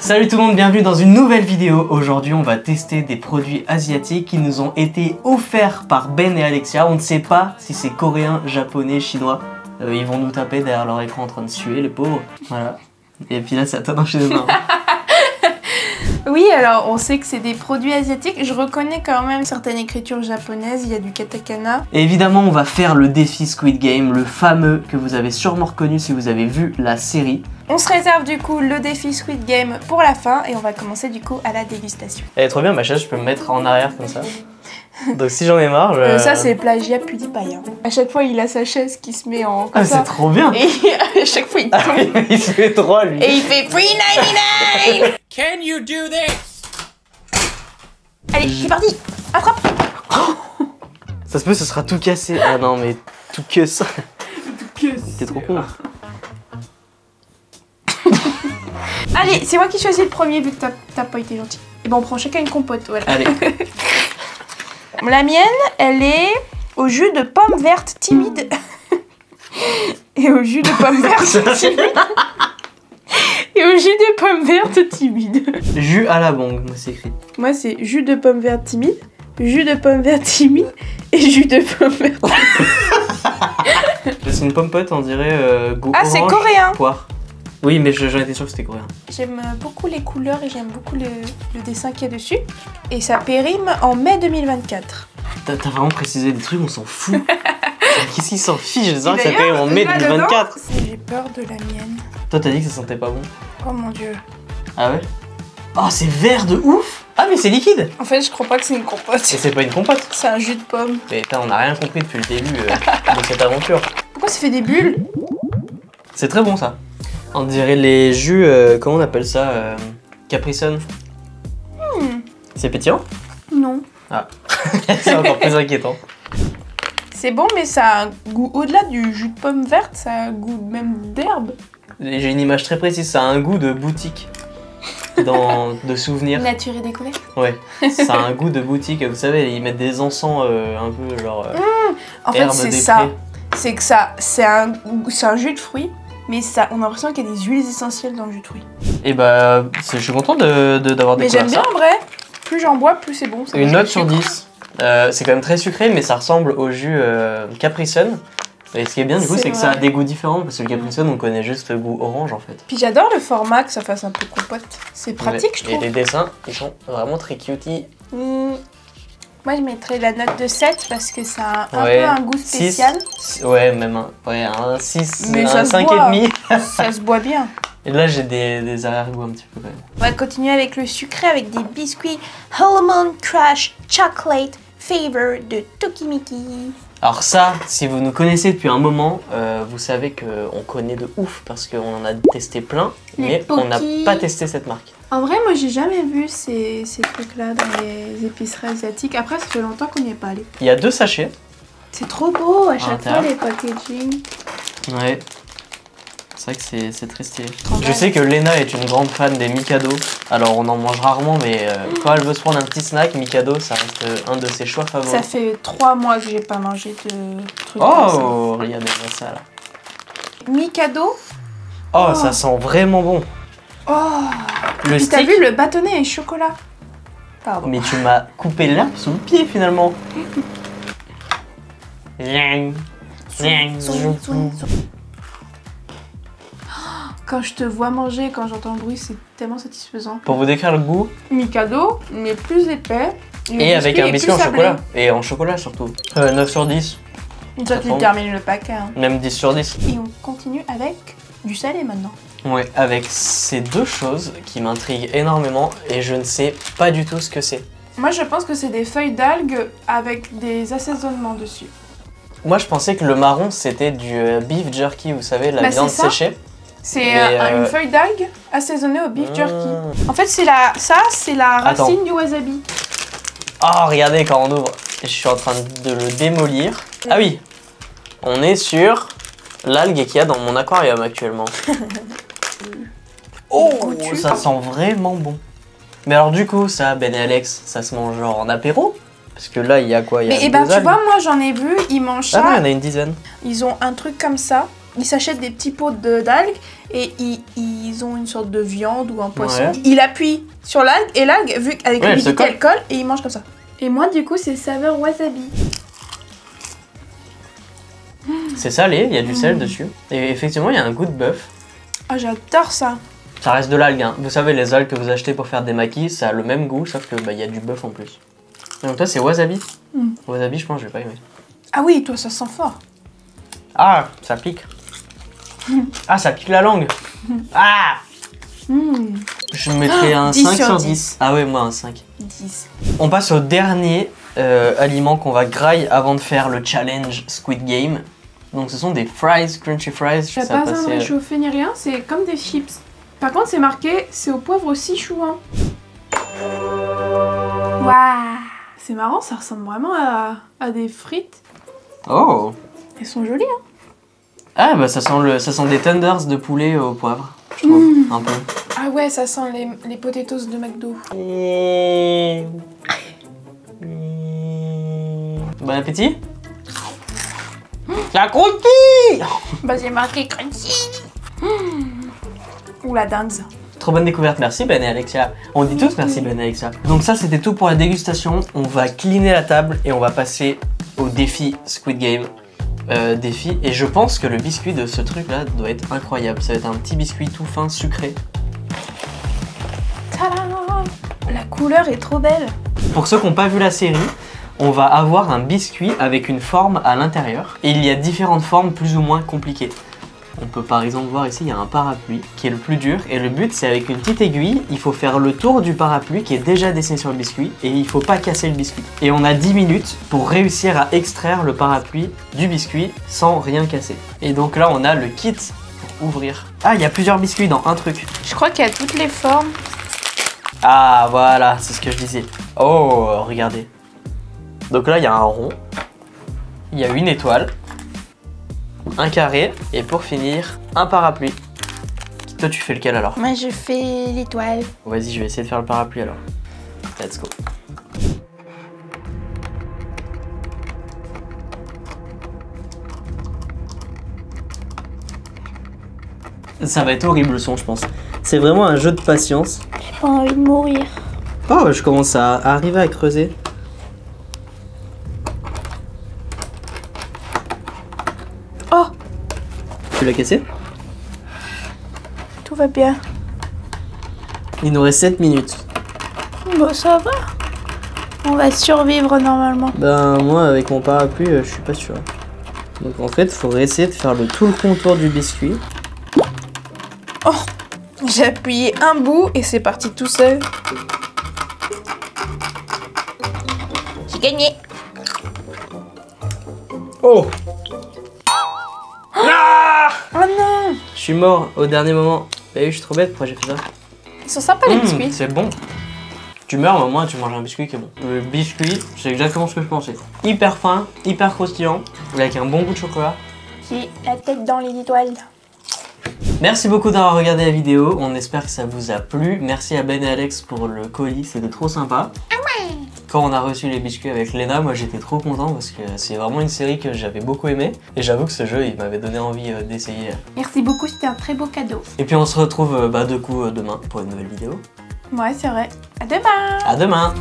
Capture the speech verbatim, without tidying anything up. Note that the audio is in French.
Salut tout le monde, bienvenue dans une nouvelle vidéo. Aujourd'hui on va tester des produits asiatiques qui nous ont été offerts par Ben et Alexia. On ne sait pas si c'est coréen, japonais, chinois. Euh, ils vont nous taper derrière leur écran en train de suer, les pauvres. Voilà. Et puis là c'est à toi d'enchaîner. Oui, alors on sait que c'est des produits asiatiques. Je reconnais quand même certaines écritures japonaises, il y a du katakana. Et évidemment, on va faire le défi Squid Game, le fameux que vous avez sûrement reconnu si vous avez vu la série. On se réserve du coup le défi Squid Game pour la fin et on va commencer du coup à la dégustation. Elle est trop bien ma chaise, je peux me mettre en arrière comme ça. Donc si j'en ai marre, je... euh, ça c'est plagiat PewDiePie. Hein. À chaque fois il a sa chaise qui se met en... Ah c'est trop bien. Et à chaque fois il tombe. Il se fait trop lui. Et il fait trois quatre-vingt-dix-neuf. Can you do this? Allez, c'est parti. Attrape. Oh, ça se peut, ce sera tout cassé. Ah non mais tout que ça. Tout que ça. T'es trop con. Allez, c'est moi qui choisis le premier vu que t'as pas été gentil. Et ben on prend chacun une compote, voilà. Allez. La mienne, elle est au jus de pomme verte timide. Et au jus de pomme verte timide. Et au jus de pomme verte timide. Jus à la bongue, moi c'est écrit. Moi c'est jus de pomme verte timide, jus de pomme verte timide et jus de pomme verte. C'est une pomme pote, on dirait euh, goût ah, orange. Ah c'est coréen. Poire. Oui, mais j'en étais sûre que c'était coréen. J'aime beaucoup les couleurs et j'aime beaucoup le, le dessin qu'il y a dessus. Et ça périme en mai deux mille vingt-quatre. T'as vraiment précisé des trucs, on s'en fout. Qu'est-ce qu'ils s'en fichent, les gens que ça périme en mai deux mille vingt-quatre. J'ai peur de la mienne. Toi, t'as dit que ça sentait pas bon. Oh mon dieu. Ah ouais? Oh, c'est vert de ouf. Ah, mais c'est liquide. En fait, je crois pas que c'est une compote. Et c'est pas une compote. C'est un jus de pomme. Mais putain, on n'a rien compris depuis le début euh, de cette aventure. Pourquoi ça fait des bulles? C'est très bon, ça. On dirait les jus, euh, comment on appelle ça, euh, Capri Sun. Mmh. C'est pétillant? Non. Ah, c'est encore plus inquiétant. C'est bon, mais ça a un goût au-delà du jus de pomme verte, ça a un goût même d'herbe. J'ai une image très précise, ça a un goût de boutique, dans, de souvenir. Nature et découverte. Ouais, ça a un goût de boutique, vous savez, ils mettent des encens euh, un peu genre euh, mmh. En fait, c'est ça, c'est que ça, c'est un, un jus de fruits. Mais ça, on a l'impression qu'il y a des huiles essentielles dans le jus de fruits. Et bah, je suis content d'avoir découvert ça. Mais j'aime bien en vrai, plus j'en bois, plus c'est bon. Une note sur dix. Euh, c'est quand même très sucré, mais ça ressemble au jus euh, Capri Sun. Et ce qui est bien du coup, c'est que ça a des goûts différents, parce que le Capri Sun, on connaît juste le goût orange en fait. Puis j'adore le format, que ça fasse un peu compote. C'est pratique, mais, je trouve. Et les dessins, ils sont vraiment très cutie. Mmh. Moi, je mettrais la note de sept parce que ça a un ouais, peu un goût spécial. six, ouais, même un, ouais, un six, mais un cinq virgule cinq. Ça se boit bien. Et là, j'ai des, des arrière-goûts un petit peu quand même. On va continuer avec le sucré avec des biscuits Almond Crush Chocolate Flavor de Tokimiki. Alors ça, si vous nous connaissez depuis un moment, euh, vous savez qu'on connaît de ouf parce qu'on en a testé plein, les mais pokis. On n'a pas testé cette marque. En vrai, moi j'ai jamais vu ces, ces trucs-là dans les épiceries asiatiques. Après, ça fait longtemps qu'on n'y est pas allé. Il y a deux sachets. C'est trop beau à chaque fois les packaging. Ouais, c'est vrai que c'est très stylé. Je sais que Lena est une grande fan des Mikado. Alors on en mange rarement, mais euh, mmh. quand elle veut se prendre un petit snack, Mikado, ça reste euh, un de ses choix favoris. Ça fait trois mois que j'ai pas mangé de trucs oh, comme ça. Regardez ça là. Mikado. Oh, oh, ça sent vraiment bon. Oh. Le stick. T'as vu le bâtonnet et chocolat. Pardon. Mais tu m'as coupé l'herbe sous le pied finalement. Quand je te vois manger, quand j'entends le bruit, c'est tellement satisfaisant. Pour vous décrire le goût, Mikado, mais plus épais. Et avec un biscuit en chocolat. Et en chocolat surtout. Euh, neuf sur dix. Toi, tu termines le paquet. Hein. Même dix sur dix. Et on continue avec du salé maintenant. Ouais, avec ces deux choses qui m'intriguent énormément et je ne sais pas du tout ce que c'est. Moi, je pense que c'est des feuilles d'algues avec des assaisonnements dessus. Moi, je pensais que le marron, c'était du beef jerky, vous savez, la bah, viande séchée. C'est euh... une feuille d'algue assaisonnée au beef jerky. Mmh. En fait, c'est la... ça, c'est la racine Attends. du wasabi. Oh, regardez quand on ouvre. Je suis en train de le démolir. Mmh. Ah oui, on est sur l'algue qu'il y a dans mon aquarium actuellement. Oh, goûteux. Ça sent vraiment bon. Mais alors du coup, ça, Ben et Alex, ça se mange genre en apéro? Parce que là, il y a quoi? Il y a Mais et ben, tu vois, moi j'en ai vu, ils mangent ça. Ah non, il y en a une dizaine. Ils ont un truc comme ça. Ils s'achètent des petits pots d'algues et ils, ils ont une sorte de viande ou un poisson. Ouais. Il appuie sur l'algue et l'algue, vu qu'avec ouais, le bidou qu'elle colle, et il mange comme ça. Et moi, du coup, c'est saveur wasabi. C'est salé, il y a du sel mmh. dessus. Et effectivement, il y a un goût de bœuf. Ah, oh, j'adore ça. Ça reste de l'algue, hein. Vous savez, les algues que vous achetez pour faire des maquis, ça a le même goût, sauf que bah, y a du bœuf en plus. Et donc toi, c'est wasabi. Mmh. Wasabi, je pense, je vais pas aimer. Ah oui, toi, ça sent fort. Ah, ça pique. Mmh. Ah, ça pique la langue. Mmh. Ah mmh. Je mettrais oh, un dix cinq sur dix. Ah oui, moi, un cinq. dix. On passe au dernier euh, aliment qu'on va grailler avant de faire le challenge Squid Game. Donc, ce sont des fries, crunchy fries. Ça n'a pas besoin de réchauffer ni rien, c'est comme des chips. Par contre, c'est marqué, c'est au poivre sichuan. Waouh, c'est marrant, ça ressemble vraiment à, à des frites. Oh. Elles sont jolies, hein. Ah, bah ça sent, le, ça sent des tenders de poulet au poivre, je trouve, mmh. un peu. Ah ouais, ça sent les, les potatoes de McDo. Mmh. Mmh. Bon appétit. Mmh. Ça croustille. Bah j'ai marqué crunchy. Mmh. Ou la dinde. Trop bonne découverte, merci Ben et Alexia. On dit tous merci Ben et Alexia. Donc ça c'était tout pour la dégustation. On va cleaner la table et on va passer au défi Squid Game. Euh, défi, et je pense que le biscuit de ce truc là doit être incroyable. Ça va être un petit biscuit tout fin, sucré. Tadam ! La couleur est trop belle. Pour ceux qui n'ont pas vu la série, on va avoir un biscuit avec une forme à l'intérieur. Et il y a différentes formes plus ou moins compliquées. On peut par exemple voir ici, il y a un parapluie qui est le plus dur. Et le but, c'est avec une petite aiguille, il faut faire le tour du parapluie qui est déjà dessiné sur le biscuit. Et il ne faut pas casser le biscuit. Et on a dix minutes pour réussir à extraire le parapluie du biscuit sans rien casser. Et donc là, on a le kit pour ouvrir. Ah, il y a plusieurs biscuits dans un truc. Je crois qu'il y a toutes les formes. Ah, voilà, c'est ce que je disais. Oh, regardez. Donc là, il y a un rond. Il y a une étoile. Un carré, et pour finir, un parapluie. Toi, tu fais lequel alors? Moi, je fais l'étoile. Vas-y, je vais essayer de faire le parapluie alors. Let's go. Ça va être horrible le son, je pense. C'est vraiment un jeu de patience. J'ai pas envie de mourir. Oh, je commence à arriver à creuser. Tu l'as cassé? Tout va bien. Il nous reste sept minutes. Bon, ça va. On va survivre normalement. Ben, moi, avec mon parapluie, euh, je suis pas sûr. Donc, en fait, il faudrait essayer de faire le tout le contour du biscuit. Oh! J'ai appuyé un bout et c'est parti tout seul. J'ai gagné. Oh! Oh non! Je suis mort au dernier moment. Bah oui, je suis trop bête, pourquoi j'ai fait ça? Ils sont sympas les mmh, biscuits. C'est bon. Tu meurs, mais au moins tu manges un biscuit qui est bon. Le biscuit, c'est exactement ce que je pensais. Hyper fin, hyper croustillant, avec un bon goût de chocolat. J'ai la tête dans les étoiles. Merci beaucoup d'avoir regardé la vidéo, on espère que ça vous a plu. Merci à Ben et Alex pour le colis, c'était trop sympa. Ah ouais! Quand on a reçu les biscuits avec Lena, moi j'étais trop content parce que c'est vraiment une série que j'avais beaucoup aimée. Et j'avoue que ce jeu, il m'avait donné envie d'essayer. Merci beaucoup, c'était un très beau cadeau. Et puis on se retrouve bah, de coup demain pour une nouvelle vidéo. Ouais, c'est vrai. À demain! À demain!